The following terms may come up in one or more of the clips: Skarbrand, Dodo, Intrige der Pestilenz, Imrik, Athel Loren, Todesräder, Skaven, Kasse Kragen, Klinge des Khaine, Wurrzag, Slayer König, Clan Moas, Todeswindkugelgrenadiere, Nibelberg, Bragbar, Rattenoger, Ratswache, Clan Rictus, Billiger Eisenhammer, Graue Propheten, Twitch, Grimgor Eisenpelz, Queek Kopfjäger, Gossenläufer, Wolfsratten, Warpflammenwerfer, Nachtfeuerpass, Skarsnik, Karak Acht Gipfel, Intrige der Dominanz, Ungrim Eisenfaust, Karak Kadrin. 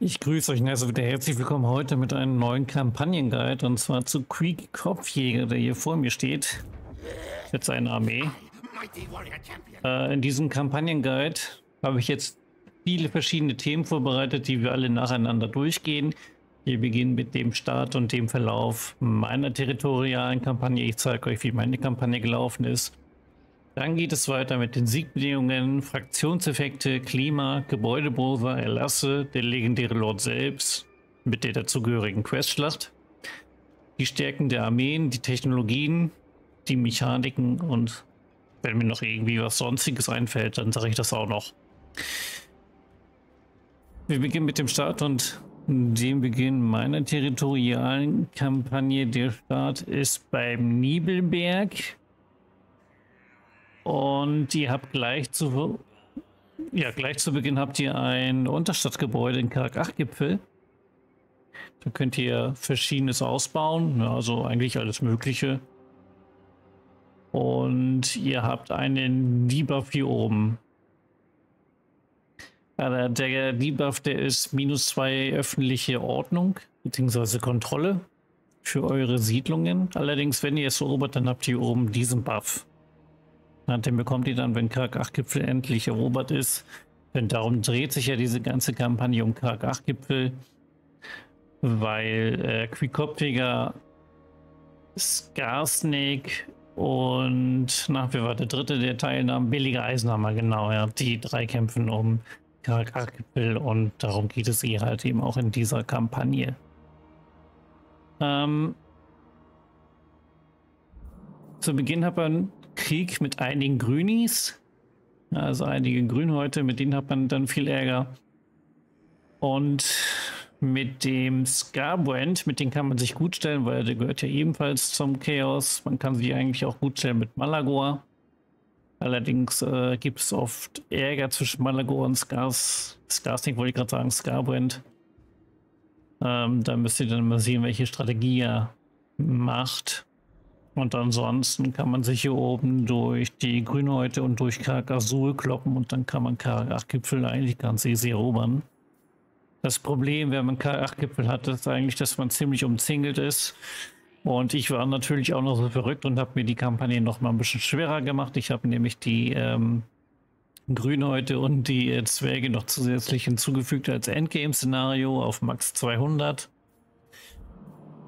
Ich grüße euch und wieder herzlich willkommen heute mit einem neuen Kampagnenguide und zwar zu Queek Kopfjäger, der hier vor mir steht. Jetzt eine Armee. In diesem Kampagnenguide habe ich jetzt viele verschiedene Themen vorbereitet, die wir alle nacheinander durchgehen. Wir beginnen mit dem Start und dem Verlauf meiner territorialen Kampagne. Ich zeige euch, wie meine Kampagne gelaufen ist. Dann geht es weiter mit den Siegbedingungen, Fraktionseffekte, Klima, Gebäudebrover, Erlasse, der legendäre Lord selbst mit der dazugehörigen Questschlacht, die Stärken der Armeen, die Technologien, die Mechaniken und wenn mir noch irgendwie was Sonstiges einfällt, dann sage ich das auch noch. Wir beginnen mit dem Start und dem Beginn meiner territorialen Kampagne. Der Start ist beim Nibelberg. Und ihr habt gleich zu Beginn habt ihr ein Unterstadtgebäude in Karak Acht Gipfel. Da könnt ihr Verschiedenes ausbauen, ja, also eigentlich alles Mögliche. Und ihr habt einen Debuff hier oben. Also der Debuff, der ist -2 öffentliche Ordnung bzw. Kontrolle für eure Siedlungen. Allerdings, wenn ihr es erobert, dann habt ihr hier oben diesen Buff. Den bekommt ihr dann, wenn Karak Acht Gipfel endlich erobert ist. Denn darum dreht sich ja diese ganze Kampagne um Karak Acht Gipfel, weil Queek Kopfjäger, Skarsnik und wer war der dritte, der teilnahm? Billiger Eisenhammer, genau. Ja, die drei kämpfen um Karak Acht Gipfel und darum geht es ihr halt eben auch in dieser Kampagne. Zu Beginn hat man Krieg mit einigen Grünis, also einige Grünhäute, mit denen hat man dann viel Ärger. Und mit dem Skarbrand, mit dem kann man sich gut stellen, weil der gehört ja ebenfalls zum Chaos. Man kann sich eigentlich auch gut stellen mit Malagor. Allerdings gibt es oft Ärger zwischen Malagor und Skarsnik, wollte ich gerade sagen, Skarbrand. Da müsst ihr dann mal sehen, welche Strategie er macht. Und ansonsten kann man sich hier oben durch die Grünhäute und durch Karak Azul kloppen und dann kann man Karak Acht Gipfel eigentlich ganz easy erobern. Das Problem, wenn man Karak Acht Gipfel hat, ist eigentlich, dass man ziemlich umzingelt ist. Und ich war natürlich auch noch so verrückt und habe mir die Kampagne noch mal ein bisschen schwerer gemacht. Ich habe nämlich die Grünhäute und die Zwerge noch zusätzlich hinzugefügt als Endgame-Szenario auf Max 200.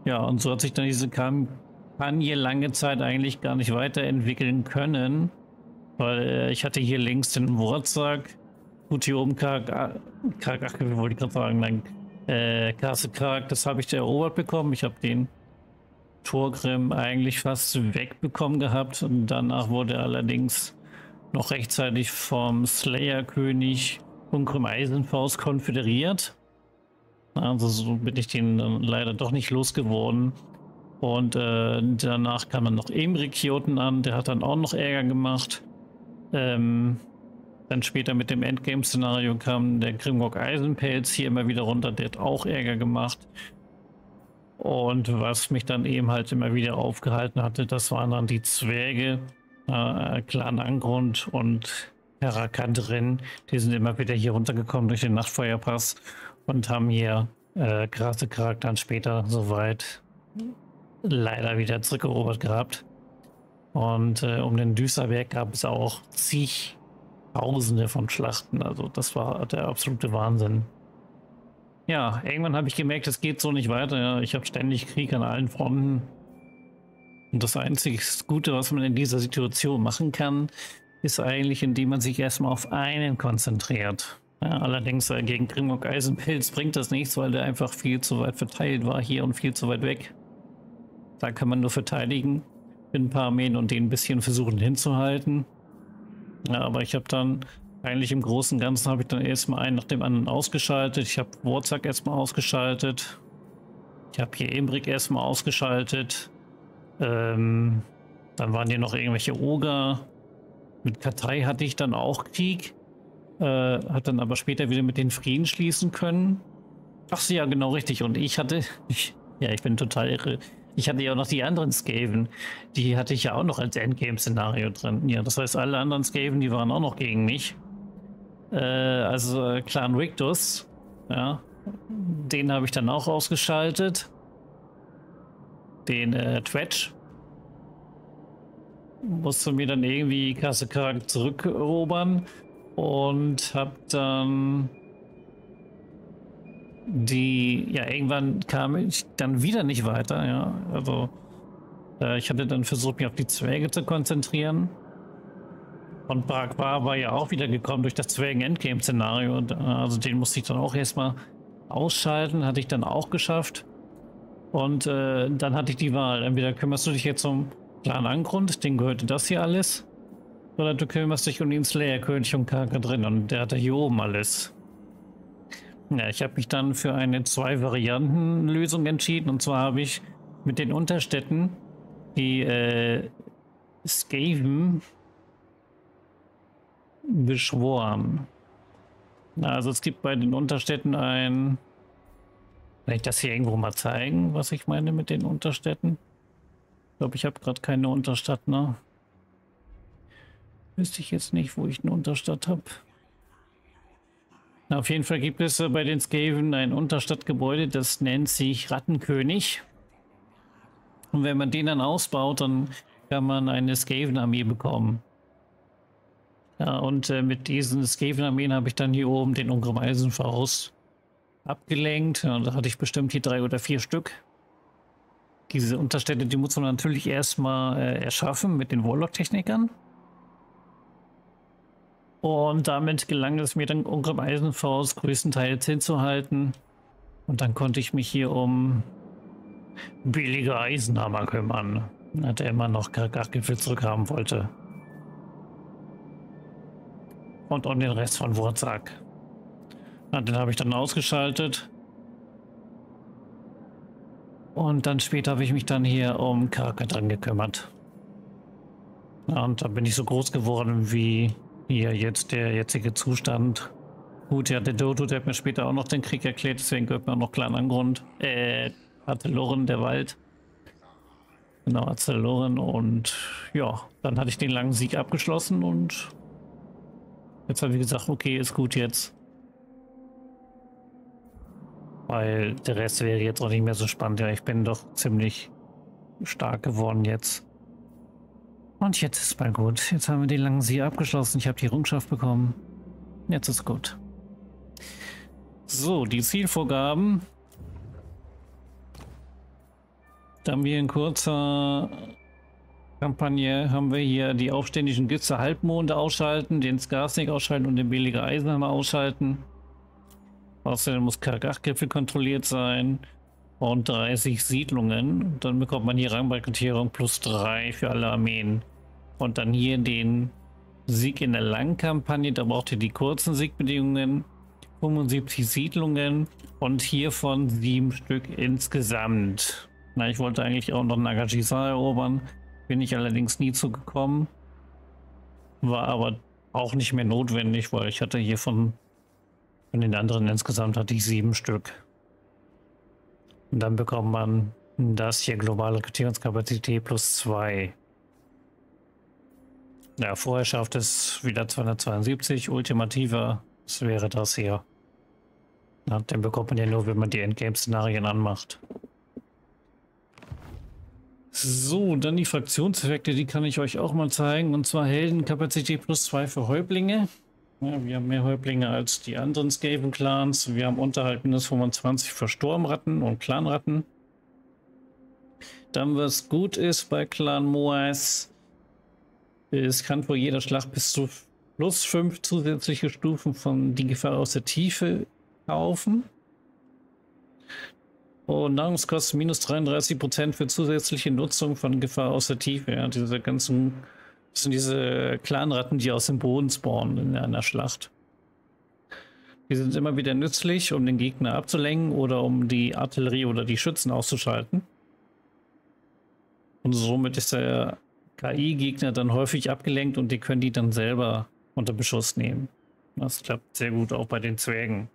Ja, und so hat sich dann diese Kampagne lange Zeit eigentlich gar nicht weiterentwickeln können, weil ich hatte hier links den Wurrzag, gut hier oben Kasse Kragen, das habe ich erobert bekommen. Ich habe den Thorgrim eigentlich fast wegbekommen gehabt und danach wurde er allerdings noch rechtzeitig vom Slayer König Ungrim Eisenfaust konföderiert. Also so bin ich den dann leider doch nicht losgeworden. Und danach kam dann noch Imrik hier unten an, der hat dann auch noch Ärger gemacht. Dann später mit dem Endgame-Szenario kam der Grimgor Eisenpelz hier immer wieder runter, der hat auch Ärger gemacht. Und was mich dann eben halt immer wieder aufgehalten hatte, das waren dann die Zwerge, Clan Angrund und Karak Kadrin. Die sind immer wieder hier runtergekommen durch den Nachtfeuerpass und haben hier krasse Charakter dann später soweit leider wieder zurückerobert gehabt. Und um den Düsterberg gab es auch zig Tausende von Schlachten. Also das war der absolute Wahnsinn. Ja, irgendwann habe ich gemerkt, es geht so nicht weiter. Ja, ich habe ständig Krieg an allen Fronten. Und das einzige Gute, was man in dieser Situation machen kann, ist eigentlich, indem man sich erstmal auf einen konzentriert. Ja, allerdings gegen Grimgor Eisenpelz bringt das nichts, weil der einfach viel zu weit verteilt war hier und viel zu weit weg. Da kann man nur verteidigen mit ein paar Armeen und den ein bisschen versuchen hinzuhalten. Ja, aber ich habe dann eigentlich im Großen und Ganzen erstmal einen nach dem anderen ausgeschaltet. Ich habe Wurrzag erstmal ausgeschaltet. Ich habe hier Imrik erstmal ausgeschaltet. Dann waren hier noch irgendwelche Oger. Mit Kartei hatte ich dann auch Krieg. Hat dann aber später wieder mit den Frieden schließen können. Ach so, ja, genau richtig. Und ich bin total irre. Ich hatte ja auch noch die anderen Skaven, die hatte ich ja auch noch als Endgame-Szenario drin. Ja, das heißt, alle anderen Skaven, die waren auch noch gegen mich. Also Clan Rictus, ja, Den habe ich dann auch ausgeschaltet. Den Twitch. Musste mir dann irgendwie Kasse Kragen zurückerobern und habe dann die, ja, irgendwann kam ich dann wieder nicht weiter, ja, also ich hatte dann versucht, mich auf die Zwerge zu konzentrieren und Bragbar war ja auch wieder gekommen durch das Zwergen-Endgame-Szenario und also den musste ich dann auch erstmal ausschalten, hatte ich dann auch geschafft und dann hatte ich die Wahl, entweder kümmerst du dich jetzt um Clan Angrund, dem gehörte das hier alles, oder du kümmerst dich um den Slayer König und Karak Kadrin und der hatte hier oben alles. Ja, ich habe mich dann für eine 2-Varianten-Lösung entschieden. Und zwar habe ich mit den Unterstädten die Skaven beschworen. Also es gibt bei den Unterstädten ein... Kann ich das hier irgendwo mal zeigen, was ich meine mit den Unterstädten? Ich glaube, ich habe gerade keine Unterstadt, ne? Wüsste ich jetzt nicht, wo ich eine Unterstadt habe. Auf jeden Fall gibt es bei den Skaven ein Unterstadtgebäude, das nennt sich Rattenkönig. Und wenn man den dann ausbaut, dann kann man eine Skaven-Armee bekommen. Ja, und mit diesen Skaven-Armeen habe ich dann hier oben den Ungrim Eisenfaust abgelenkt. Ja, da hatte ich bestimmt hier 3 oder 4 Stück. Diese Unterstädte, die muss man natürlich erstmal erschaffen mit den Warlock-Technikern. Und damit gelang es mir dann, Ungrim Eisenfaust größtenteils hinzuhalten. Und dann konnte ich mich hier um Billiger Eisenhammer kümmern, der immer noch Karak Acht Gipfel zurückhaben wollte. Und um den Rest von Wurrzag. Den habe ich dann ausgeschaltet. Und dann später habe ich mich dann hier um Karak Kadrin gekümmert. Und da bin ich so groß geworden wie... Hier, jetzt der jetzige Zustand. Gut, ja, der Dodo, der hat mir später auch noch den Krieg erklärt, deswegen gehört mir auch noch Clan Angrund. Athel Loren, der Wald. Genau, Athel Loren und ja, dann hatte ich den langen Sieg abgeschlossen und jetzt habe ich gesagt, okay, ist gut jetzt. Weil der Rest wäre jetzt auch nicht mehr so spannend. Ja, ich bin doch ziemlich stark geworden jetzt. Und jetzt ist mal gut. Jetzt haben wir den langen Sieg abgeschlossen. Ich habe die Rungschaft bekommen. Jetzt ist gut. So, die Zielvorgaben. Dann wir in kurzer Kampagne haben wir hier die aufständischen Gitzer Halbmonde ausschalten, den Skarsnik ausschalten und den Billiger Eisenhammer ausschalten. Außerdem muss Karak Acht Gipfel kontrolliert sein. Und 30 Siedlungen. Dann bekommt man hier Rangbalkentierung +3 für alle Armeen. Und dann hier den Sieg in der Langkampagne. Da braucht ihr die kurzen Siegbedingungen. 75 Siedlungen. Und hiervon 7 Stück insgesamt. Na, ich wollte eigentlich auch noch Nagashisa erobern. Bin ich allerdings nie zugekommen. War aber auch nicht mehr notwendig, weil ich hatte hier von den anderen insgesamt hatte ich 7 Stück. Und dann bekommt man das hier, globale Rekrutierungskapazität +2. Ja, vorher schafft es wieder 272, ultimativer, das wäre das hier. Ja, den bekommt man ja nur, wenn man die Endgame-Szenarien anmacht. So, dann die Fraktionseffekte, die kann ich euch auch mal zeigen. Und zwar Heldenkapazität +2 für Häuptlinge. Ja, wir haben mehr Häuptlinge als die anderen Skaven-Clans. Wir haben Unterhalt -25 für Sturmratten und Clanratten. Dann, was gut ist bei Clan Moas, es kann vor jeder Schlacht bis zu +5 zusätzliche Stufen von die Gefahr aus der Tiefe kaufen. Und Nahrungskosten -33% für zusätzliche Nutzung von Gefahr aus der Tiefe. Ja, diese ganzen... Das sind diese Clanratten, die aus dem Boden spawnen in einer Schlacht. Die sind immer wieder nützlich, um den Gegner abzulenken oder um die Artillerie oder die Schützen auszuschalten. Und somit ist der KI-Gegner dann häufig abgelenkt und die können die dann selber unter Beschuss nehmen. Das klappt sehr gut auch bei den Zwergen.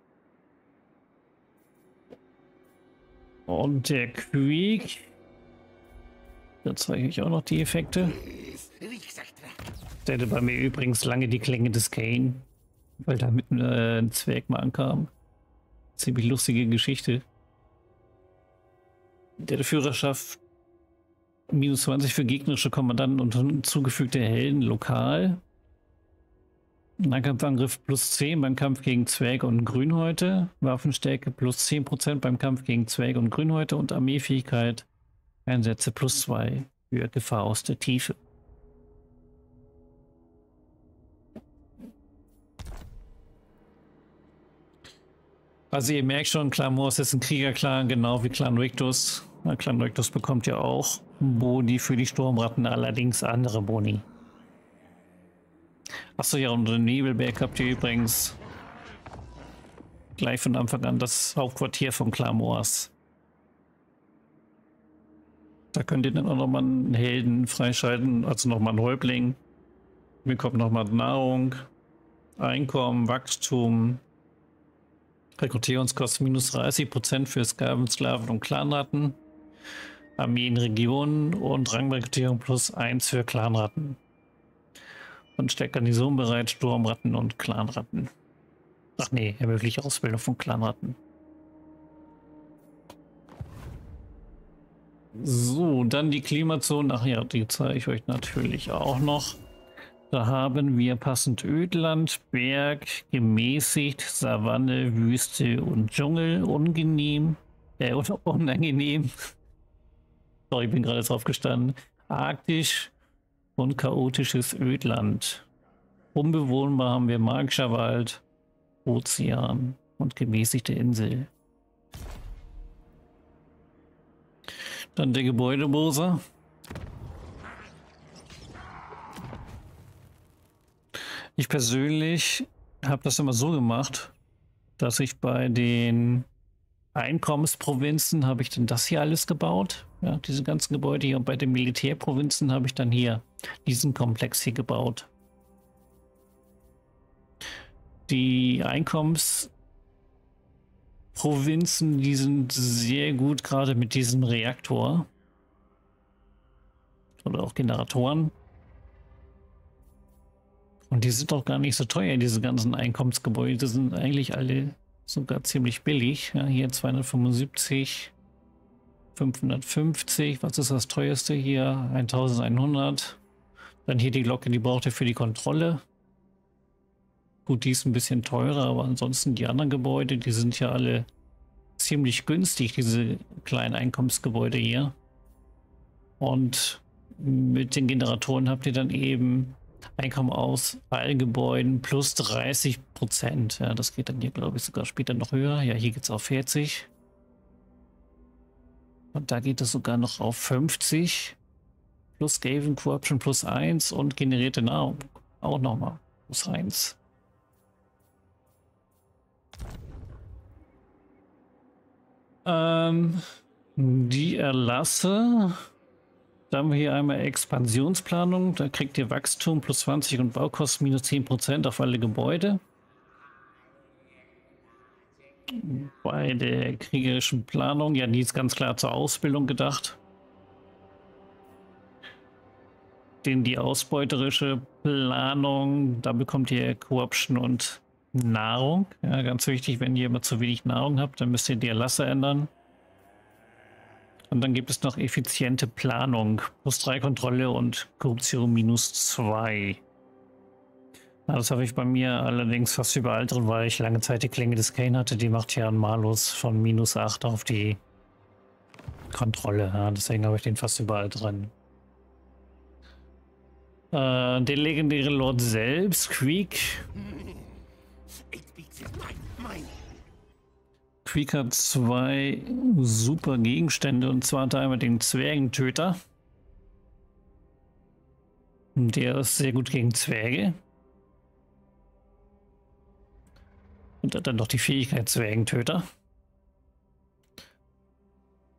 Und der Queek. Da zeige ich auch noch die Effekte. Der hatte bei mir übrigens lange die Klinge des Khaine, weil da mit ein Zwerg mal ankam. ziemlich lustige Geschichte. Der Führerschaft -20 für gegnerische Kommandanten und hinzugefügte Helden lokal. Nahkampfangriff +10 beim Kampf gegen Zwerge und Grünhäute. Waffenstärke +10% beim Kampf gegen Zwerge und Grünhäute und Armeefähigkeit Einsätze +2 für Gefahr aus der Tiefe. Also ihr merkt schon, Clan Moas ist ein Kriegerclan, genau wie Clan Rictus. Clan Rictus bekommt ja auch Boni für die Sturmratten, allerdings andere Boni. Achso, ja, und den Nebelberg habt ihr übrigens gleich von Anfang an das Hauptquartier von Clan Moas. Da könnt ihr dann auch nochmal einen Helden freischalten, also nochmal einen Häuptling. Mir kommt nochmal Nahrung, Einkommen, Wachstum, Rekrutierungskosten -30% für Sklaven, Sklaven und Clanratten, Armeen, Regionen und Rangrekrutierung +1 für Clanratten. Und stellt Garnison bereit, Sturmratten und Clanratten. Ach nee, ermöglicht Ausbildung von Clanratten. So, dann die Klimazonen. Ach ja, die zeige ich euch natürlich auch noch. Da haben wir passend Ödland, Berg, gemäßigt, Savanne, Wüste und Dschungel, unangenehm. Sorry, ich bin gerade drauf gestanden. Arktisch und chaotisches Ödland. Unbewohnbar haben wir magischer Wald, Ozean und gemäßigte Insel. Dann der Gebäudebose. Ich persönlich habe das immer so gemacht, dass ich bei den Einkommensprovinzen habe ich dann das hier alles gebaut, ja, diese ganzen Gebäude hier, und bei den Militärprovinzen habe ich dann hier diesen Komplex hier gebaut. Die Einkommensprovinzen, die sind sehr gut, gerade mit diesem Reaktor oder auch Generatoren. Und die sind doch gar nicht so teuer, diese ganzen Einkommensgebäude. Die sind eigentlich alle sogar ziemlich billig. Ja, hier 275, 550. Was ist das teuerste hier? 1100. Dann hier die Glocke, die braucht ihr für die Kontrolle. Gut, die ist ein bisschen teurer, aber ansonsten die anderen Gebäude, die sind ja alle ziemlich günstig, diese kleinen Einkommensgebäude hier. Und mit den Generatoren habt ihr dann eben Einkommen aus allen Gebäuden +30%. Ja, das geht dann hier, glaube ich, sogar später noch höher. Ja, hier geht es auf 40. Und da geht es sogar noch auf 50. Plus Gaven Corruption +1 und generierte Nahrung auch nochmal +1. Die Erlasse. Da haben wir hier einmal Expansionsplanung, da kriegt ihr Wachstum +20 und Baukosten -10% auf alle Gebäude. Bei der kriegerischen Planung, ja, die ist ganz klar zur Ausbildung gedacht. Denn die ausbeuterische Planung, da bekommt ihr Corruption und Nahrung. Ja, ganz wichtig, wenn ihr immer zu wenig Nahrung habt, dann müsst ihr die Erlasse ändern. Und dann gibt es noch effiziente Planung, +3 Kontrolle und Korruption -2. Na, das habe ich bei mir allerdings fast überall drin, weil ich lange Zeit die Klinge des Khaine hatte. Die macht ja einen Malus von -8 auf die Kontrolle. Ja, deswegen habe ich den fast überall drin. Der legendäre Lord selbst, Queek. Queek hat zwei super Gegenstände, und zwar einmal den Zwergentöter. Der ist sehr gut gegen Zwerge. Und hat dann noch die Fähigkeit Zwergentöter.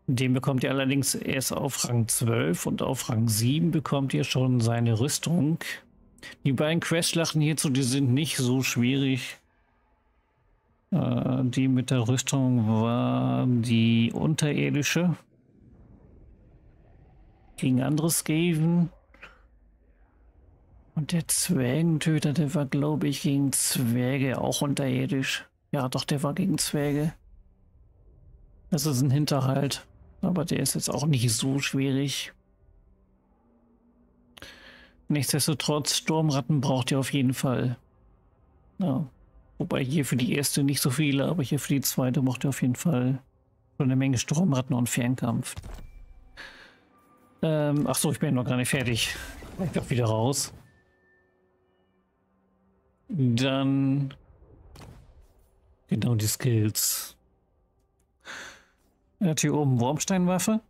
Den bekommt ihr allerdings erst auf Rang 12 und auf Rang 7 bekommt ihr schon seine Rüstung. Die beiden Questschlachten hierzu, die sind nicht so schwierig. Die mit der Rüstung war die unterirdische gegen andere Skaven. Und der Zwergentöter, der war, glaube ich, gegen Zwerge auch unterirdisch. Ja, doch, der war gegen Zwerge. Das ist ein Hinterhalt, aber der ist jetzt auch nicht so schwierig. Nichtsdestotrotz, Sturmratten braucht ihr auf jeden Fall. Ja. Wobei hier für die erste nicht so viele, aber hier für die zweite braucht ihr auf jeden Fall schon eine Menge Sturmratten und Fernkampf. Ach so, ich bin noch gar nicht fertig. Ich darf wieder raus. Dann genau die Skills. Er hat hier oben Wurmsteinwaffe.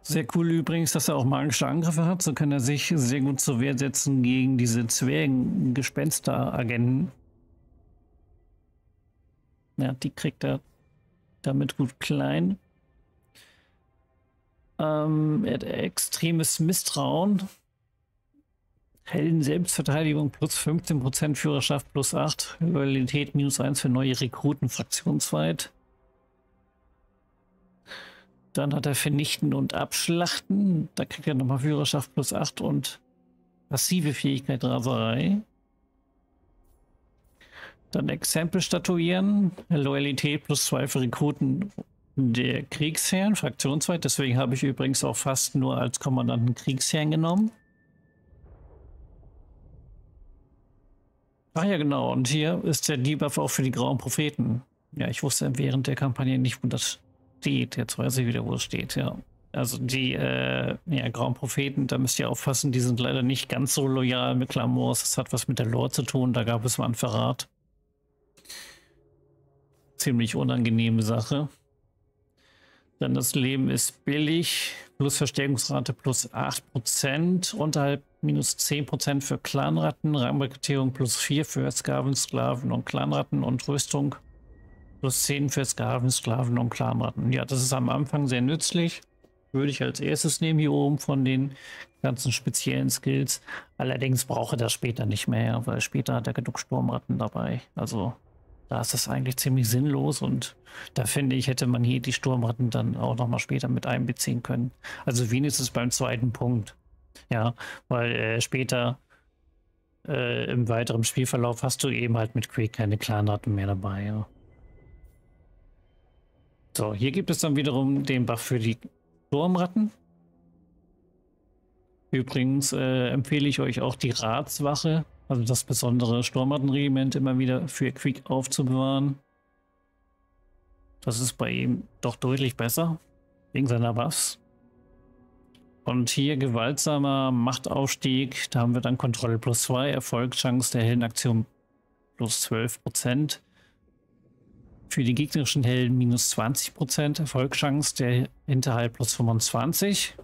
Sehr cool übrigens, dass er auch magische Angriffe hat. So kann er sich sehr gut zur Wehr setzen gegen diese Zwergen-Gespenster-Agenten. Ja, die kriegt er damit gut klein. Er hat extremes Misstrauen. Helden Selbstverteidigung plus 15%, Führerschaft plus 8, Loyalität minus 1 für neue Rekruten fraktionsweit. Dann hat er Vernichten und Abschlachten. Da kriegt er nochmal Führerschaft plus 8 und passive Fähigkeit Raserei. Dann Exempel statuieren. Loyalität plus 2 für Rekruten der Kriegsherren, fraktionsweit. Deswegen habe ich übrigens auch fast nur als Kommandanten Kriegsherren genommen. Ach ja, genau. Und hier ist der Debuff auch für die Grauen Propheten. Ja, ich wusste während der Kampagne nicht, wo das steht. Jetzt weiß ich wieder, wo es steht, ja. Also die ja, Grauen Propheten, da müsst ihr aufpassen, die sind leider nicht ganz so loyal mit Clan Moas. Das hat was mit der Lore zu tun, da gab es mal einen Verrat. Ziemlich unangenehme Sache. Dann das Leben ist billig, plus Verstärkungsrate plus 8%, unterhalb minus 10% für Clanratten, Rahmenbekleidung plus 4 für Sklaven, Sklaven und Clanratten und Rüstung plus 10 für Sklaven, Sklaven und Clanratten. Ja, das ist am Anfang sehr nützlich. Würde ich als erstes nehmen hier oben von den ganzen speziellen Skills. Allerdings brauche das später nicht mehr, weil später hat er genug Sturmratten dabei. Also da ist das eigentlich ziemlich sinnlos und da finde ich, hätte man hier die Sturmratten dann auch nochmal später mit einbeziehen können. Also wenigstens beim zweiten Punkt. Ja, weil später im weiteren Spielverlauf hast du eben halt mit Queek keine Clanratten mehr dabei. Ja. So, hier gibt es dann wiederum den Buff für die Sturmratten. Übrigens empfehle ich euch auch die Ratswache, also das besondere Sturmrattenregiment, immer wieder für Queek aufzubewahren. Das ist bei ihm doch deutlich besser, wegen seiner Buffs. Und hier gewaltsamer Machtaufstieg, da haben wir dann Kontrolle plus 2, Erfolgschance der Heldenaktion plus 12%. Für die gegnerischen Helden minus 20%, Erfolgschance der Hinterhalt plus 25.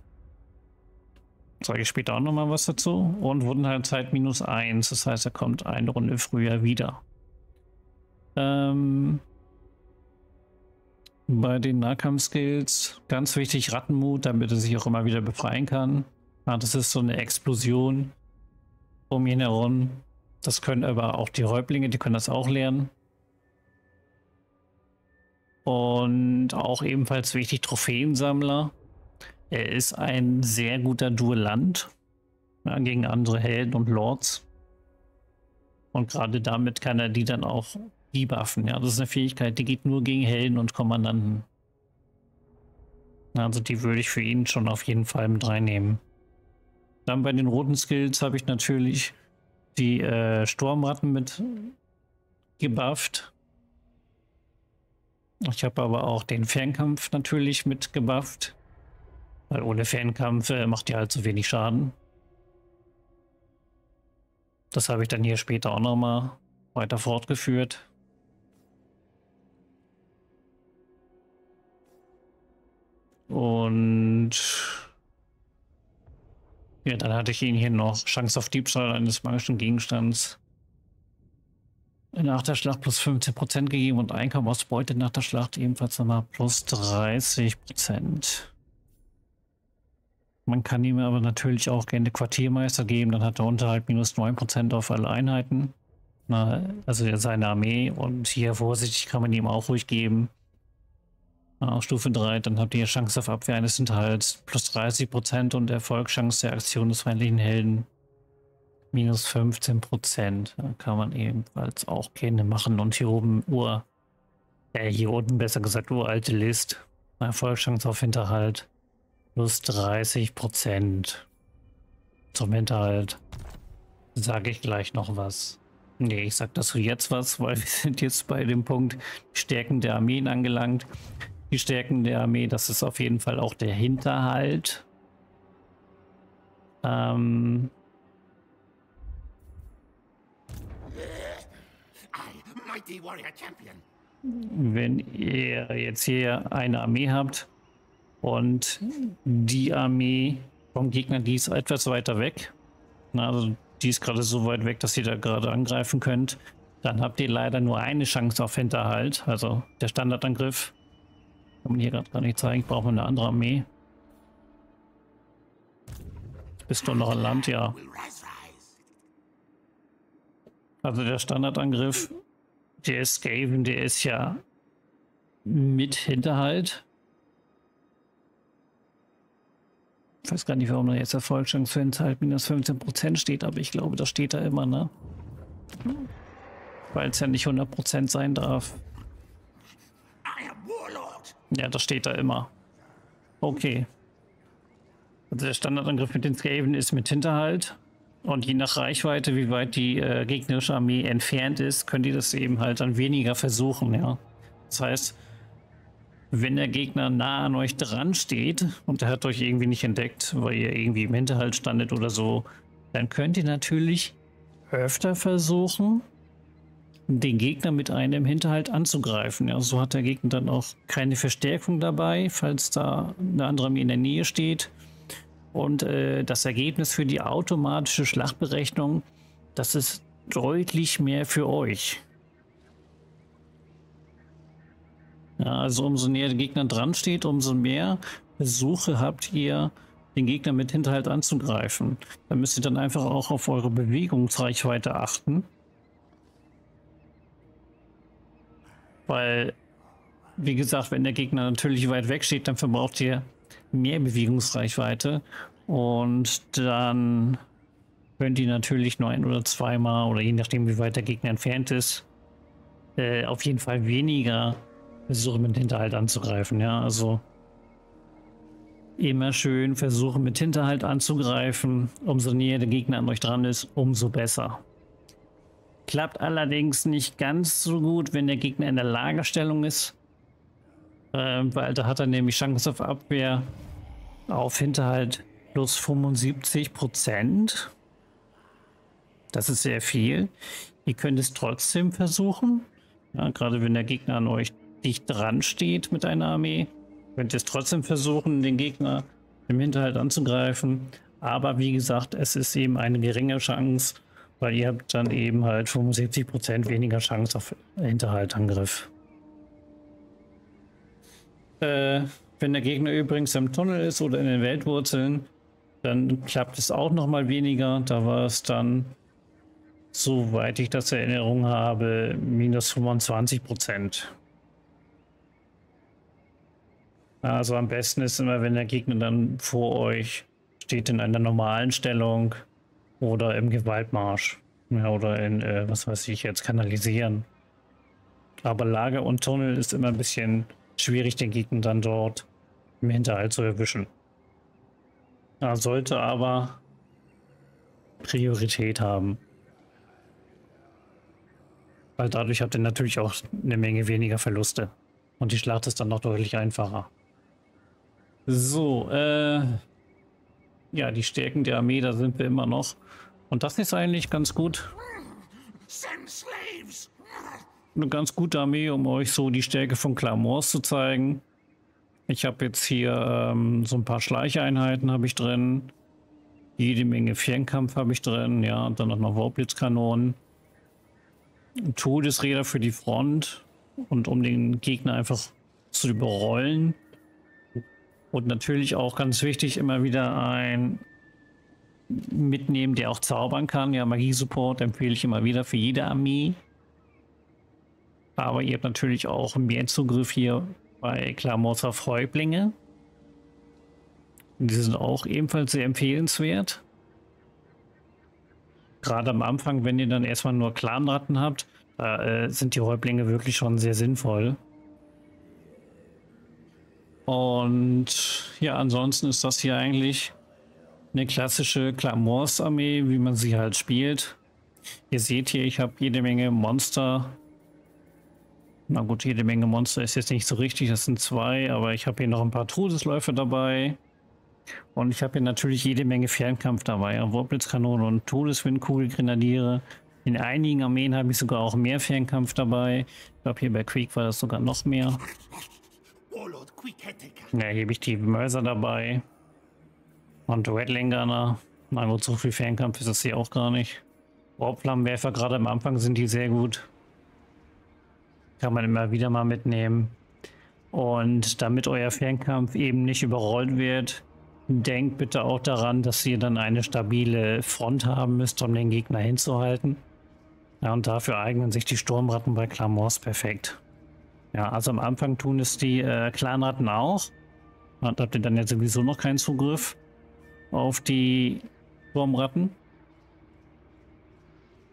Sage ich später auch nochmal was dazu. Und Wundenheilzeit minus 1, das heißt, er kommt eine Runde früher wieder. Bei den Nahkampf-Skills ganz wichtig Rattenmut, damit er sich auch immer wieder befreien kann. Ja, das ist so eine Explosion um ihn herum. Das können aber auch die Häuptlinge, die können das auch lernen. Und auch ebenfalls wichtig, Trophäensammler. Er ist ein sehr guter Duellant, ja, gegen andere Helden und Lords. Und gerade damit kann er die dann auch debuffen. Ja, das ist eine Fähigkeit, die geht nur gegen Helden und Kommandanten. Also die würde ich für ihn schon auf jeden Fall mit reinnehmen. Dann bei den roten Skills habe ich natürlich die Sturmratten mit gebufft. Ich habe aber auch den Fernkampf natürlich mit gebufft, weil ohne Fernkampf macht ihr halt zu wenig Schaden. Das habe ich dann hier später auch nochmal weiter fortgeführt. Und ja, dann hatte ich ihn hier noch Chance auf Diebstahl eines magischen Gegenstands. Nach der Schlacht plus 15% gegeben und Einkommen aus Beute nach der Schlacht ebenfalls nochmal plus 30%. Man kann ihm aber natürlich auch gerne Quartiermeister geben, dann hat er unterhalb minus 9% auf alle Einheiten. Na, also seine Armee, und hier vorsichtig kann man ihm auch ruhig geben. Auf Stufe 3, dann habt ihr Chance auf Abwehr eines Hinterhalts plus 30% und Erfolgschance der Aktion des feindlichen Helden minus 15%. Da kann man ebenfalls auch gerne machen. Und hier oben Hier unten besser gesagt, uralte List. Erfolgschance auf Hinterhalt. Plus 30% zum Hinterhalt. Sage ich gleich noch was. Nee, ich sag dazu jetzt was, weil wir sind jetzt bei dem Punkt Stärken der Armeen angelangt. Die Stärken der Armee, das ist auf jeden Fall auch der Hinterhalt. Wenn ihr jetzt hier eine Armee habt und die Armee vom Gegner, die ist etwas weiter weg, also die ist gerade so weit weg, dass ihr da gerade angreifen könnt, dann habt ihr leider nur eine Chance auf Hinterhalt, also der Standardangriff. Kann man hier gerade gar nicht zeigen, ich brauche eine andere Armee. Bist du noch an Land? Ja. Also der Standardangriff, der Skaven, der ist ja mit Hinterhalt. Ich weiß gar nicht, warum da jetzt Erfolgschance für Hinterhalt minus 15% steht, aber ich glaube, das steht da immer, ne? Weil es ja nicht 100% sein darf. Ja, das steht da immer. Okay. Also der Standardangriff mit den Skaven ist mit Hinterhalt. Und je nach Reichweite, wie weit die gegnerische Armee entfernt ist, könnt ihr das eben halt dann weniger versuchen, ja. Das heißt, wenn der Gegner nah an euch dran steht und er hat euch irgendwie nicht entdeckt, weil ihr irgendwie im Hinterhalt standet oder so, dann könnt ihr natürlich öfter versuchen, den Gegner mit einem Hinterhalt anzugreifen. Ja, so hat der Gegner dann auch keine Verstärkung dabei, falls da eine andere Armee in der Nähe steht. Und das Ergebnis für die automatische Schlachtberechnung, das ist deutlich mehr für euch. Ja, also umso näher der Gegner dran steht, umso mehr Versuche habt ihr, den Gegner mit Hinterhalt anzugreifen. Da müsst ihr dann einfach auch auf eure Bewegungsreichweite achten. Weil, wie gesagt, wenn der Gegner natürlich weit weg steht, dann verbraucht ihr mehr Bewegungsreichweite und dann könnt ihr natürlich nur ein- oder zweimal oder je nachdem wie weit der Gegner entfernt ist, auf jeden Fall weniger versuchen mit Hinterhalt anzugreifen. Ja, also immer schön versuchen mit Hinterhalt anzugreifen, umso näher der Gegner an euch dran ist, umso besser. Klappt allerdings nicht ganz so gut, wenn der Gegner in der Lagerstellung ist. Weil da hat er nämlich Chance auf Abwehr auf Hinterhalt plus 75%. Das ist sehr viel. Ihr könnt es trotzdem versuchen. Ja, gerade wenn der Gegner an euch dicht dran steht mit einer Armee, könnt ihr es trotzdem versuchen, den Gegner im Hinterhalt anzugreifen. Aber wie gesagt, es ist eben eine geringe Chance, weil ihr habt dann eben halt 75% weniger Chance auf Hinterhaltangriff. Wenn der Gegner übrigens im Tunnel ist oder in den Weltwurzeln, dann klappt es auch noch mal weniger. Da war es dann, soweit ich das in Erinnerung habe, minus 25%. Also am besten ist immer, wenn der Gegner dann vor euch steht in einer normalen Stellung oder im Gewaltmarsch. Ja, oder in, was weiß ich jetzt, kanalisieren. Aber Lager und Tunnel ist immer ein bisschen schwierig, den Gegner dann dort im Hinterhalt zu erwischen. Er sollte aber Priorität haben. Weil dadurch habt ihr natürlich auch eine Menge weniger Verluste. Und die Schlacht ist dann noch deutlich einfacher. So, ja, die Stärken der Armee, da sind wir immer noch. Und das ist eigentlich ganz gut. Eine ganz gute Armee, um euch so die Stärke von Clan Moas zu zeigen. Ich habe jetzt hier so ein paar Schleicheinheiten habe ich drin. Jede Menge Fernkampf habe ich drin. Ja, und dann noch Warblitzkanonen. Todesräder für die Front und um den Gegner einfach zu überrollen. Und natürlich auch ganz wichtig immer wieder ein Mitnehmen, der auch zaubern kann. Ja, Magie-Support empfehle ich immer wieder für jede Armee. Aber ihr habt natürlich auch mehr Zugriff hier bei Clan Moas auf Häuptlinge. Die sind auch ebenfalls sehr empfehlenswert. Gerade am Anfang, wenn ihr dann erstmal nur Clanratten habt, da sind die Häuptlinge wirklich schon sehr sinnvoll. Und ja, ansonsten ist das hier eigentlich eine klassische Clan Moas Armee, wie man sie halt spielt. Ihr seht hier, ich habe jede Menge Monster. Na gut, jede Menge Monster ist jetzt nicht so richtig, das sind zwei, aber ich habe hier noch ein paar Todesläufe dabei. Und ich habe hier natürlich jede Menge Fernkampf dabei, Warblitzkanonen und Todeswindkugelgrenadiere. In einigen Armeen habe ich sogar auch mehr Fernkampf dabei. Ich glaube, hier bei Queek war das sogar noch mehr. Ja, hier habe ich die Mörser dabei. Und Redlingerner. Nein, wozu viel Fernkampf ist das hier auch gar nicht. Warpflammenwerfer, gerade am Anfang sind die sehr gut. Kann man immer wieder mal mitnehmen. Und damit euer Fernkampf eben nicht überrollt wird, denkt bitte auch daran, dass ihr dann eine stabile Front haben müsst, um den Gegner hinzuhalten. Ja, und dafür eignen sich die Sturmratten bei Clan Moas perfekt. Ja, also am Anfang tun es die Clanratten auch. Da habt ihr dann ja sowieso noch keinen Zugriff auf die Sturmratten.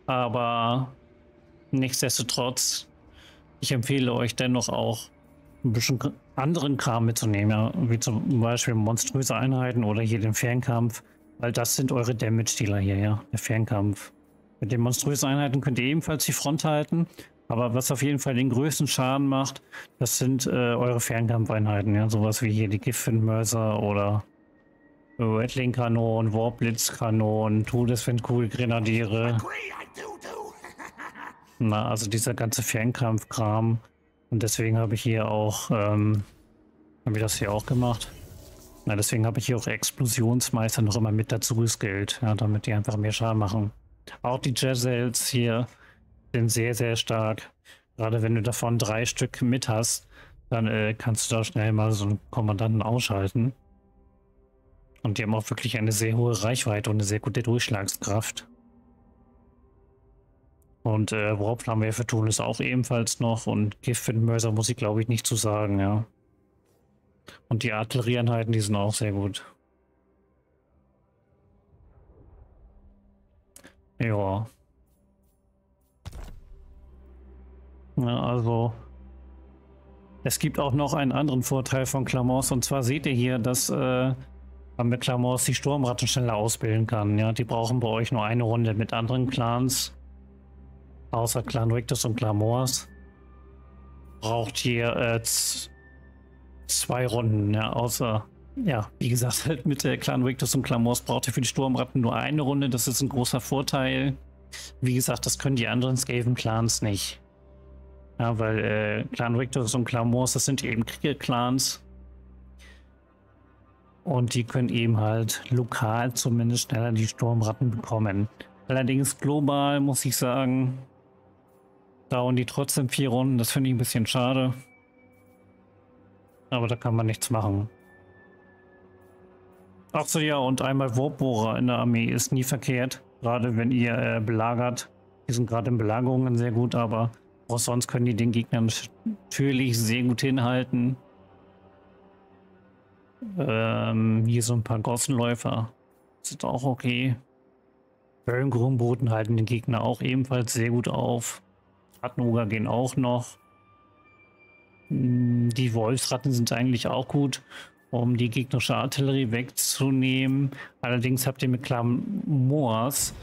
Aber nichtsdestotrotz, ich empfehle euch dennoch auch, ein bisschen anderen Kram mitzunehmen, ja, wie zum Beispiel monströse Einheiten oder hier den Fernkampf, weil das sind eure Damage-Dealer hier, ja, der Fernkampf. Mit den monströsen Einheiten könnt ihr ebenfalls die Front halten, aber was auf jeden Fall den größten Schaden macht, das sind eure Fernkampfeinheiten, ja, sowas wie hier die Giftwindmörser oder Redling-Kanonen, Warblitz-Kanonen, Todeswindkugel-Grenadiere. Na, also dieser ganze Fernkampf-Kram. Und deswegen habe ich hier auch, habe ich das hier auch gemacht. Na, deswegen habe ich hier auch Explosionsmeister noch immer mit dazu geskillt, ja, damit die einfach mehr Schaden machen. Auch die Jezels hier sind sehr, sehr stark. Gerade wenn du davon 3 Stück mit hast, dann kannst du da schnell mal so einen Kommandanten ausschalten. Und die haben auch wirklich eine sehr hohe Reichweite und eine sehr gute Durchschlagskraft. Und Warpflammenwerfer tun es auch ebenfalls noch und Giftwindmörser muss ich glaube ich nicht zu sagen, ja. Und die Artillerieeinheiten, die sind auch sehr gut. Ja. Ja, also es gibt auch noch einen anderen Vorteil von Clan Moas und zwar seht ihr hier, dass man mit Clan Moas die Sturmratten schneller ausbilden kann, ja. Die brauchen bei euch nur eine Runde mit anderen Clans. Außer Clan Rictus und Clan Moas braucht hier 2 Runden, ja, außer, ja, wie gesagt, halt mit Clan Rictus und Clan Moas braucht ihr für die Sturmratten nur eine Runde, das ist ein großer Vorteil. Wie gesagt, das können die anderen Skaven-Clans nicht. Ja, weil Clan Rictus und Clan Moas, das sind eben Krieger-Clans und die können eben halt lokal zumindest schneller die Sturmratten bekommen. Allerdings global, muss ich sagen, dauern die trotzdem 4 Runden. Das finde ich ein bisschen schade. Aber da kann man nichts machen. Ach so, ja, und einmal Warpbohrer in der Armee ist nie verkehrt. Gerade wenn ihr belagert. Die sind gerade in Belagerungen sehr gut, aber auch sonst können die den Gegnern natürlich sehr gut hinhalten. Hier so ein paar Gossenläufer. Sind auch okay. Böllengrumboten halten den Gegner auch ebenfalls sehr gut auf. Rattenoger gehen auch noch. Die Wolfsratten sind eigentlich auch gut, um die gegnerische Artillerie wegzunehmen. Allerdings habt ihr mit Clan Moas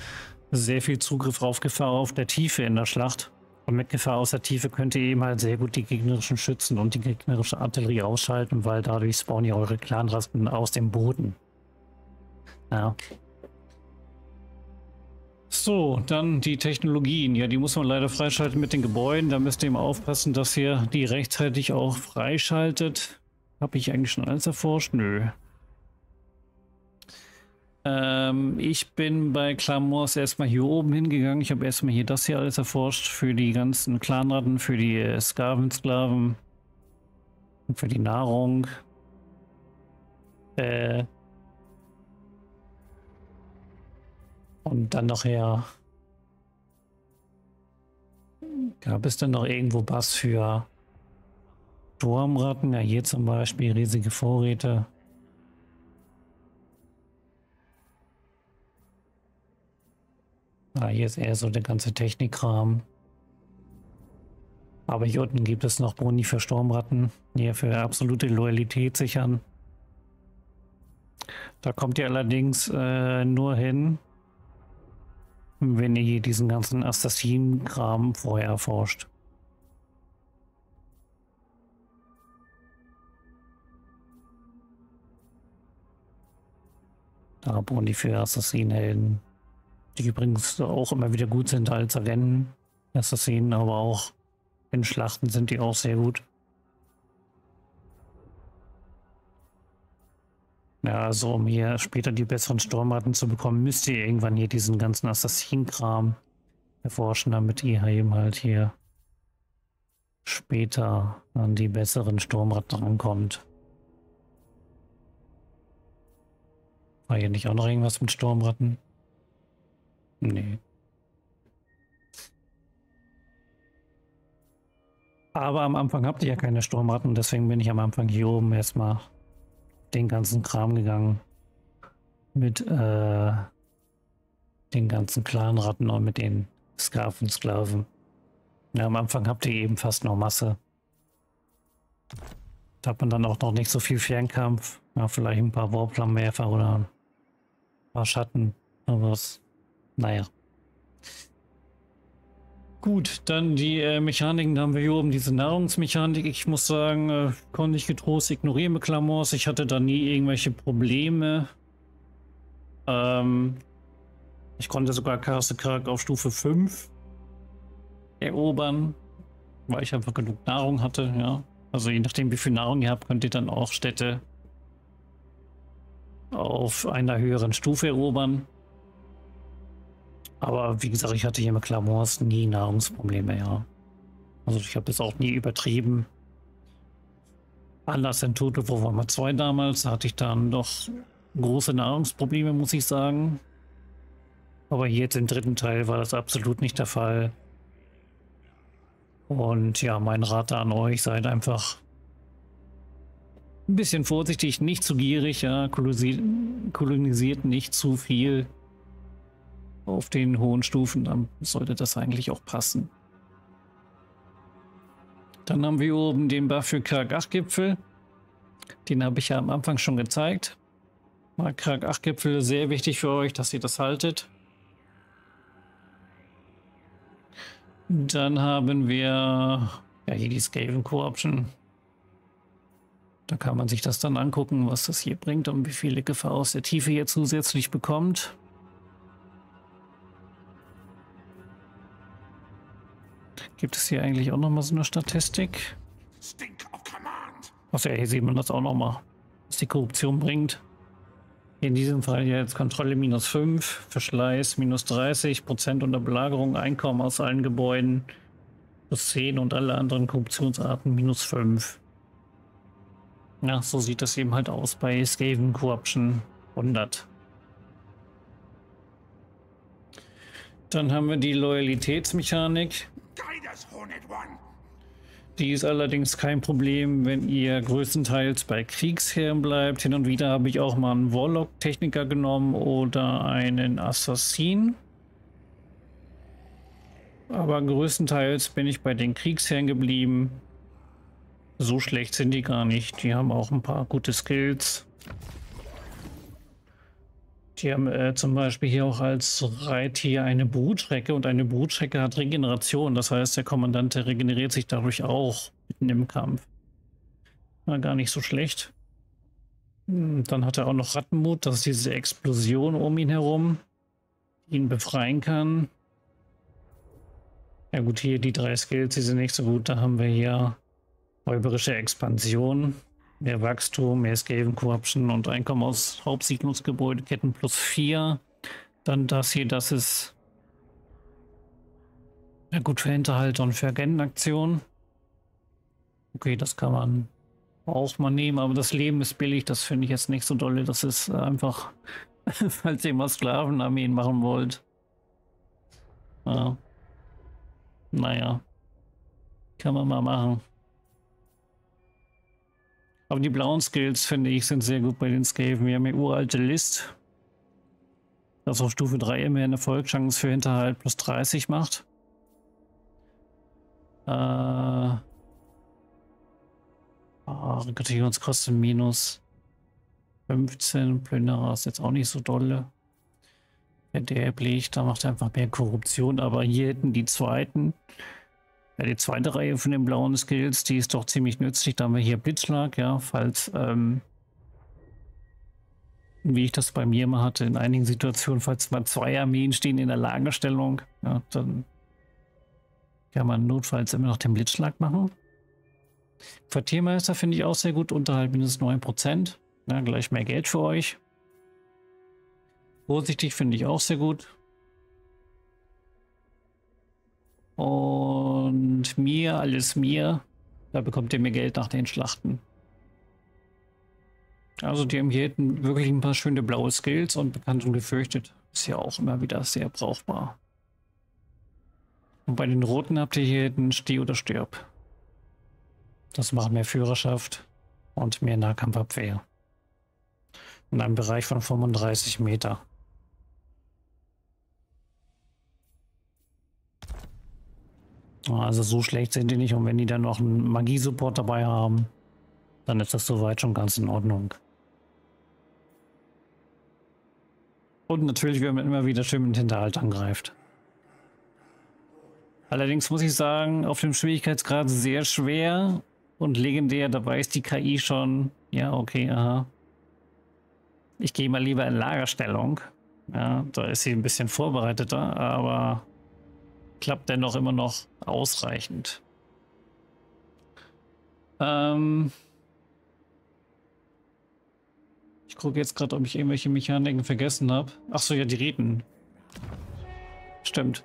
sehr viel Zugriff auf Gefahr auf der Tiefe in der Schlacht. Und mit Gefahr aus der Tiefe könnt ihr eben halt sehr gut die gegnerischen Schützen und die gegnerische Artillerie ausschalten, weil dadurch spawnen ihr eure Clanrasten aus dem Boden. Ja. So, dann die Technologien. Ja, die muss man leider freischalten mit den Gebäuden. Da müsst ihr eben aufpassen, dass ihr die rechtzeitig auch freischaltet. Habe ich eigentlich schon alles erforscht? Nö. Ich bin bei Clan Moas erstmal hier oben hingegangen. Ich habe erstmal hier das hier alles erforscht. Für die ganzen Clanratten, für die Skavensklaven. Und für die Nahrung. Und dann nachher gab es dann noch irgendwo Bass für Sturmratten, ja hier zum Beispiel riesige Vorräte. Ah, hier ist eher so der ganze Technikkram. Aber hier unten gibt es noch Boni für Sturmratten, die für absolute Loyalität sichern. Da kommt ihr allerdings nur hin, wenn ihr hier diesen ganzen Assassinen-Kram vorher erforscht. Da brauchen die für Assassinenhelden, die übrigens auch immer wieder gut sind als Rennen-Assassinen, aber auch in Schlachten sind die auch sehr gut. Ja, so um hier später die besseren Sturmratten zu bekommen, müsst ihr irgendwann hier diesen ganzen Assassinenkram erforschen, damit ihr eben halt hier später an die besseren Sturmratten rankommt. War hier nicht auch noch irgendwas mit Sturmratten? Nee. Aber am Anfang habt ihr ja keine Sturmratten, deswegen bin ich am Anfang hier oben erstmal den ganzen Kram gegangen mit den ganzen Clanratten und mit den Sklaven. Ja, am Anfang habt ihr eben fast nur Masse. Da hat man dann auch noch nicht so viel Fernkampf. Ja, vielleicht ein paar Warpflammenwerfer oder ein paar Schatten. Aber was, naja. Gut, dann die Mechaniken, da haben wir hier oben diese Nahrungsmechanik. Ich muss sagen, konnte ich getrost ignorieren mit Clan Moas. Ich hatte da nie irgendwelche Probleme. Ich konnte sogar Kasse Kragen auf Stufe 5 erobern, weil ich einfach genug Nahrung hatte. Ja. Also je nachdem, wie viel Nahrung ihr habt, könnt ihr dann auch Städte auf einer höheren Stufe erobern. Aber wie gesagt, ich hatte hier mit Clan Moas nie Nahrungsprobleme, ja. Also ich habe es auch nie übertrieben. Anders in Total War 2 damals hatte ich dann doch große Nahrungsprobleme, muss ich sagen. Aber jetzt im dritten Teil war das absolut nicht der Fall. Und ja, mein Rat an euch, seid einfach ein bisschen vorsichtig, nicht zu gierig, ja. Kolonisiert nicht zu viel. Auf den hohen Stufen, dann sollte das eigentlich auch passen. Dann haben wir oben den Buff für Karak Acht Gipfel. Den habe ich ja am Anfang schon gezeigt. Karak Acht Gipfel ist sehr wichtig für euch, dass ihr das haltet. Dann haben wir ja hier die Skaven Co-Option. Da kann man sich das dann angucken, was das hier bringt und wie viele Gefahr aus der Tiefe hier zusätzlich bekommt. Gibt es hier eigentlich auch noch mal so eine Statistik? Achso, ja, hier sieht man das auch noch mal, was die Korruption bringt. In diesem Fall jetzt Kontrolle -5, Verschleiß -30%, Unterbelagerung, Einkommen aus allen Gebäuden +10 und alle anderen Korruptionsarten -5. Ja, so sieht das eben halt aus bei Skaven Corruption 100. Dann haben wir die Loyalitätsmechanik. Die ist allerdings kein Problem, wenn ihr größtenteils bei Kriegsherren bleibt. Hin und wieder habe ich auch mal einen Warlock-Techniker genommen oder einen Assassin. Aber größtenteils bin ich bei den Kriegsherren geblieben. So schlecht sind die gar nicht. Die haben auch ein paar gute Skills. Die haben zum Beispiel hier auch als Reittier eine Brutschrecke, und eine Brutschrecke hat Regeneration. Das heißt, der Kommandant regeneriert sich dadurch auch mitten im Kampf. War gar nicht so schlecht. Dann hat er auch noch Rattenmut. Das ist diese Explosion um ihn herum, die ihn befreien kann. Ja gut, hier die 3 Skills, die sind nicht so gut. Da haben wir hier räuberische Expansion. Mehr Wachstum, mehr Skaven Corruption und Einkommen aus Hauptsiedlungsgebäudeketten +4. Dann das hier, das ist ja gut für Hinterhalte und für Agentenaktionen. Okay, das kann man auch mal nehmen, aber das Leben ist billig, das finde ich jetzt nicht so dolle. Das ist einfach, falls ihr mal Sklavenarmeen machen wollt. Ja. Naja, kann man mal machen. Aber die blauen Skills, finde ich, sind sehr gut bei den Skaven. Wir haben hier uralte List, das auf Stufe 3 immer eine Erfolgschance für Hinterhalt +30 macht. Rekrutierungskosten minus 15. Plünderer ist jetzt auch nicht so dolle. Wenn der erbleicht, da macht er einfach mehr Korruption. Aber hier hätten die zweiten, ja, die zweite Reihe von den blauen Skills, die ist doch ziemlich nützlich. Da haben wir hier Blitzschlag, ja, falls, wie ich das bei mir mal hatte, in einigen Situationen, falls mal zwei Armeen stehen in der Lagerstellung, ja, dann kann man notfalls immer noch den Blitzschlag machen. Quartiermeister finde ich auch sehr gut, unterhalb minus 9%. Ja, gleich mehr Geld für euch. Vorsichtig finde ich auch sehr gut. Und mir, alles mir, da bekommt ihr mehr Geld nach den Schlachten. Also die haben hier hinten wirklich ein paar schöne blaue Skills und bekannt und gefürchtet. Ist ja auch immer wieder sehr brauchbar. Und bei den Roten habt ihr hier hinten Steh oder Stirb. Das macht mehr Führerschaft und mehr Nahkampfabwehr. In einem Bereich von 35 Meter. Also so schlecht sind die nicht. Und wenn die dann noch einen Magie-Support dabei haben, dann ist das soweit schon ganz in Ordnung. Und natürlich, wenn man immer wieder schön mit Hinterhalt angreift. Allerdings muss ich sagen, auf dem Schwierigkeitsgrad sehr schwer und legendär, dabei ist die KI schon, ja okay, aha. Ich gehe mal lieber in Lagerstellung, ja, da ist sie ein bisschen vorbereiteter, aber klappt dennoch immer noch ausreichend. Ich gucke jetzt gerade, ob ich irgendwelche Mechaniken vergessen habe. Achso, ja, die Riten. Stimmt.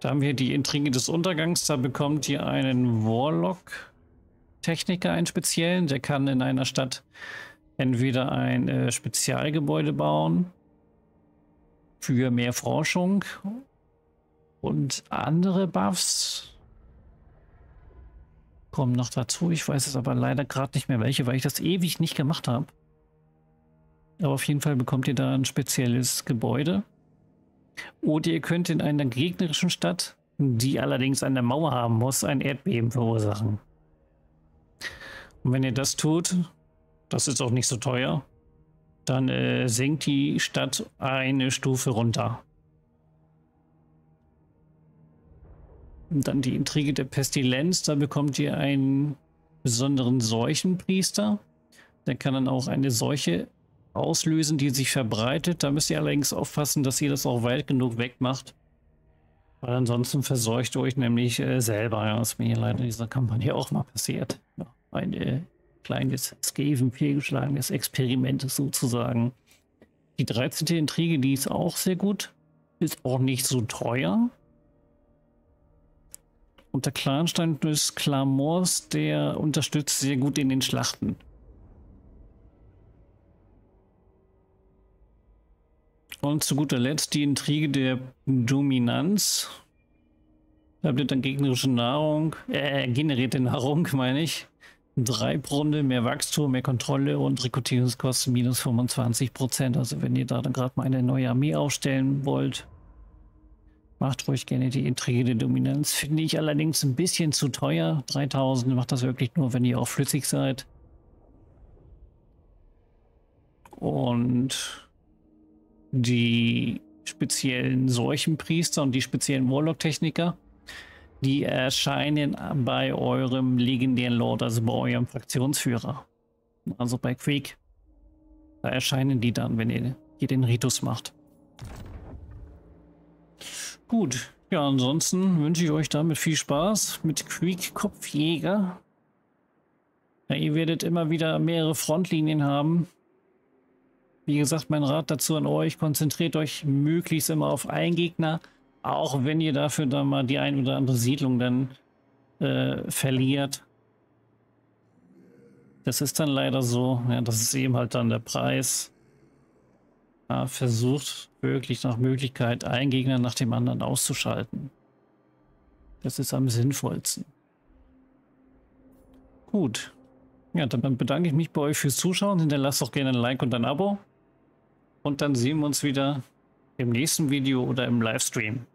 Da haben wir die Intrige des Untergangs. Da bekommt ihr einen Warlock-Techniker, einen speziellen. Der kann in einer Stadt entweder ein Spezialgebäude bauen für mehr Forschung und andere Buffs kommen noch dazu. Ich weiß es aber leider gerade nicht mehr welche, weil ich das ewig nicht gemacht habe. Aber auf jeden Fall bekommt ihr da ein spezielles Gebäude. Oder ihr könnt in einer gegnerischen Stadt, die allerdings eine Mauer haben muss, ein Erdbeben verursachen. Und wenn ihr das tut, das ist auch nicht so teuer, dann sinkt die Stadt eine Stufe runter. Und dann die Intrige der Pestilenz, da bekommt ihr einen besonderen Seuchenpriester. Der kann dann auch eine Seuche auslösen, die sich verbreitet. Da müsst ihr allerdings aufpassen, dass ihr das auch weit genug wegmacht. Weil ansonsten verseucht ihr euch nämlich selber. Ja, das ist mir leider in dieser Kampagne auch mal passiert. Ja, ein kleines fehlgeschlagenes Experiment sozusagen. Die 13. Intrige, die ist auch sehr gut. Ist auch nicht so teuer. Und der Clanstein des Clan Moas, der unterstützt sehr gut in den Schlachten. Und zu guter Letzt die Intrige der Dominanz. Da habt ihr dann gegnerische Nahrung, generierte Nahrung, meine ich. 3 Runde, mehr Wachstum, mehr Kontrolle und Rekrutierungskosten minus 25%. Also wenn ihr da dann gerade mal eine neue Armee aufstellen wollt, macht ruhig gerne die Intrige der Dominanz. Finde ich allerdings ein bisschen zu teuer. 3000 macht das wirklich nur, wenn ihr auch flüssig seid. Und die speziellen Seuchenpriester und die speziellen Warlock-Techniker, die erscheinen bei eurem legendären Lord, also bei eurem Fraktionsführer. Also bei Queek. Da erscheinen die dann, wenn ihr hier den Ritus macht. Gut, ja, ansonsten wünsche ich euch damit viel Spaß mit Queek Kopfjäger. Ja, ihr werdet immer wieder mehrere Frontlinien haben. Wie gesagt, mein Rat dazu an euch, konzentriert euch möglichst immer auf einen Gegner, auch wenn ihr dafür dann mal die ein oder andere Siedlung dann verliert. Das ist dann leider so, ja, das ist eben halt dann der Preis. Ja, versucht wirklich nach Möglichkeit, einen Gegner nach dem anderen auszuschalten. Das ist am sinnvollsten. Gut. Ja, dann bedanke ich mich bei euch fürs Zuschauen. Hinterlasst doch gerne ein Like und ein Abo. Und dann sehen wir uns wieder im nächsten Video oder im Livestream.